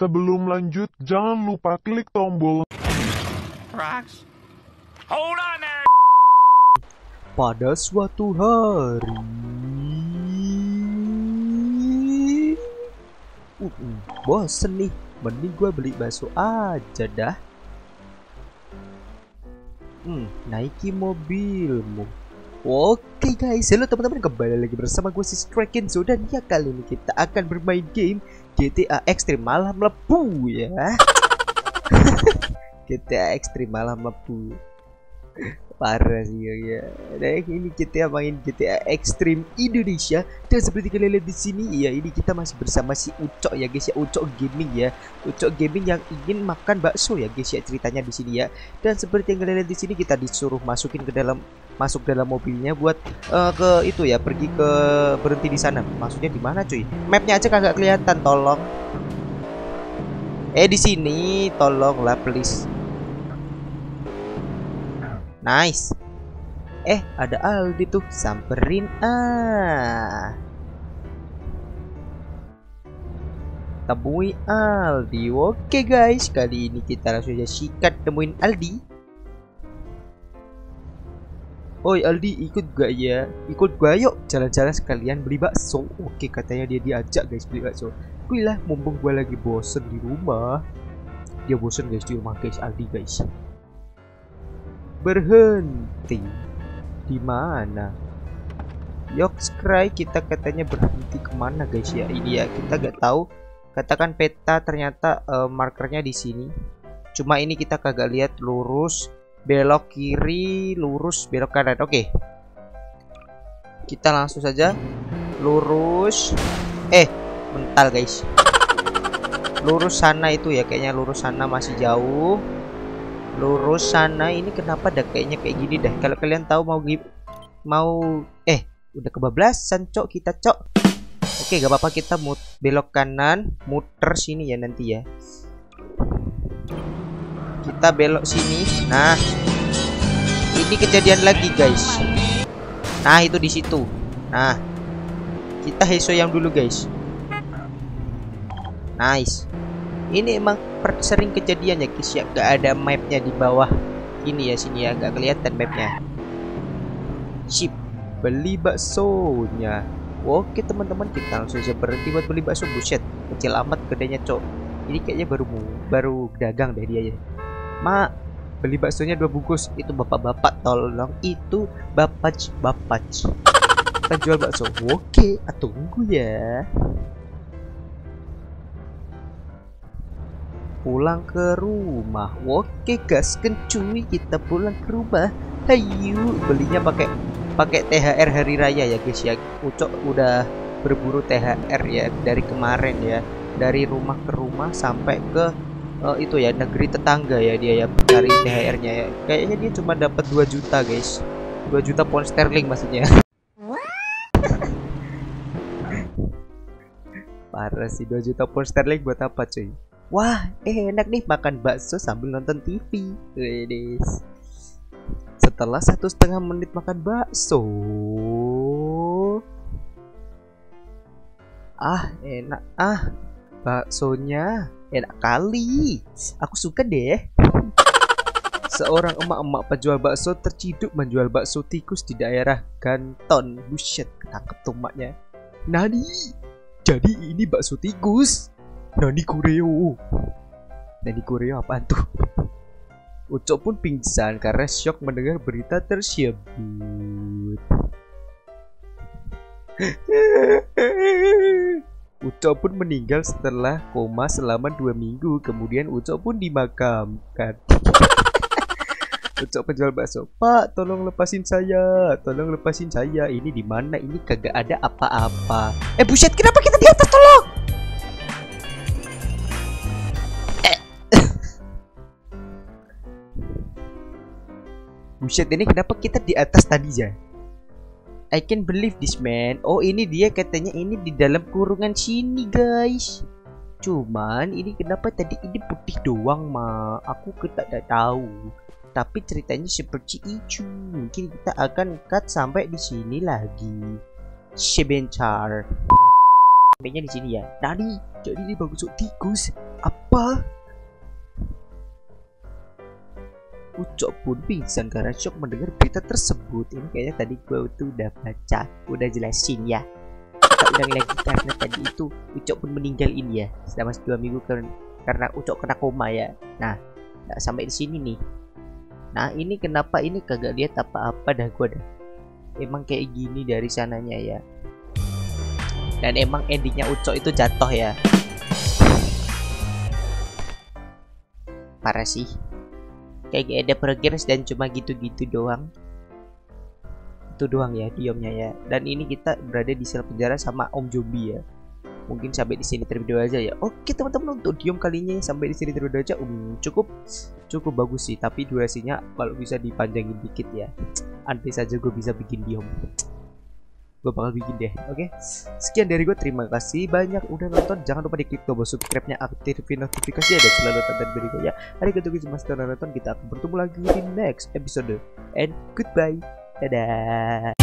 Sebelum lanjut, jangan lupa klik tombol Rocks. Hold on there. Pada suatu hari, bosen nih, mending gue beli bakso aja dah. Naiki mobilmu. Oke guys, halo teman-teman, kembali lagi bersama gue si Strike Khenzo, dan ya kali ini kita akan bermain game GTA Extreme malah melebu ya. GTA Extreme malah melebu. Parah sih ya. Nah, ini kita main GTA Extreme Indonesia, dan seperti kalian lihat di sini ya, ini kita masih bersama si Ucok ya guys ya, Ucok Gaming ya. Ucok Gaming yang ingin makan bakso ya guys ya, ceritanya di sini ya. Dan seperti yang kalian lihat di sini, kita disuruh masuk dalam mobilnya buat ke itu ya, pergi ke berhenti di sana. Maksudnya di mana cuy? Mapnya aja kagak kelihatan, tolong. Di sini, tolonglah please. Nice. Ada Aldi tuh, samperin Temui Aldi. Oke guys, kali ini kita langsung aja sikat temuin Aldi. Oi Aldi, ikut gak ya? Ikut gua yuk, jalan-jalan sekalian beli bakso. Oke, katanya dia diajak guys beli bakso. Kuilah, mumpung gua lagi bosen di rumah. Dia bosen guys di rumah guys, Aldi guys. Berhenti di mana? Yokscry, kita katanya berhenti kemana guys ya? Ini ya, kita gak tahu. Katakan peta, ternyata markernya di sini. Cuma ini kita kagak lihat. Lurus, belok kiri, lurus, belok kanan. Oke. Kita langsung saja lurus. Mental guys. Lurus sana itu ya, kayaknya lurus sana masih jauh. Lurus sana, ini kenapa dah kayaknya kayak gini dah. Kalau kalian tahu udah kebablasan cok kita cok. Oke, gak apa-apa, kita belok kanan, muter sini ya nanti ya. Kita belok sini. Nah, ini kejadian lagi guys. Nah, itu di situ. Nah, kita heso yang dulu guys. Nice. Ini emang sering kejadian ya guys ya, gak ada mapnya di bawah ini ya, sini ya, gak kelihatan mapnya. Sip, beli baksonya. Oke teman-teman, kita langsung aja berhenti buat beli bakso. Buset, kecil amat gedenya cok. Ini kayaknya baru dagang deh dia ya. Mak, beli baksonya 2 bungkus. Itu bapak-bapak, tolong, itu bapak-bapak penjual bakso. Oke, tunggu ya. Pulang ke rumah. Oke gas kencuy, kita pulang ke rumah. Hayu, belinya pakai THR hari raya ya guys ya. Ucok udah berburu THR ya dari kemarin ya, dari rumah ke rumah sampai ke itu ya, negeri tetangga ya dia ya, cari THR-nya ya. Kayaknya dia cuma dapat 2 juta guys, 2 juta pound sterling maksudnya. Parah sih, 2 juta pound sterling buat apa cuy? Wah, enak nih makan bakso sambil nonton TV. Ladies. Setelah 1,5 menit makan bakso, enak baksonya enak kali. Aku suka deh. Seorang emak-emak penjual bakso terciduk menjual bakso tikus di daerah Kanton. Buset, ketangkep tomatnya. Nani, jadi ini bakso tikus. Nani Koreo apaan tuh? Ucok pun pingsan karena syok mendengar berita tersebut. Ucok pun meninggal setelah koma selama 2 minggu. Kemudian Ucok pun dimakamkan. Ucok penjual bakso, Pak, tolong lepasin saya, tolong lepasin saya. Ini di mana? Ini kagak ada apa-apa. Buset, kenapa kita di atas? Tolong. Buset, ini kenapa kita di atas tadi ya? I can believe this man. Oh, ini dia katanya, ini di dalam kurungan sini guys. Cuman ini kenapa tadi ini putih doang mah? Aku tidak tahu. Tapi ceritanya seperti itu. Mungkin kita akan cut sampai di sini lagi. Sebentar. Mainnya di sini ya. Nani, jadi ini bagus tikus. Apa Apa? Ucok pun pingsan karena shock mendengar berita tersebut. Ini kayaknya tadi gue itu udah baca, udah jelasin ya. Kita ulang lagi karena tadi itu Ucok pun meninggal ini ya, selama 2 minggu karena Ucok kena koma ya. Nah, nggak sampai di sini nih. Nah, ini kenapa ini kagak lihat apa-apa dah gue dah. Emang kayak gini dari sananya ya. Dan emang endingnya Ucok itu jatuh ya. Parah sih. Kayak gak ada progress dan cuma gitu-gitu doang. Itu doang ya diamnya ya. Dan ini kita berada di sel penjara sama Om Jobi ya. Mungkin sampai di sini terlebih dahulu aja ya. Oke teman-teman, untuk diam kalinya sampai di sini terlebih dahulu aja. Cukup bagus sih, tapi durasinya kalau bisa dipanjangin dikit ya. Andai saja gue bisa bikin diam. Gue bakal bikin deh. Oke. Sekian dari gue, terima kasih banyak udah nonton. Jangan lupa diklik tombol subscribe-nya, aktifin notifikasi dan selalu tonton berikutnya. Hari kedua cuma setelah nonton, kita akan bertemu lagi di next episode. And goodbye. Dadah.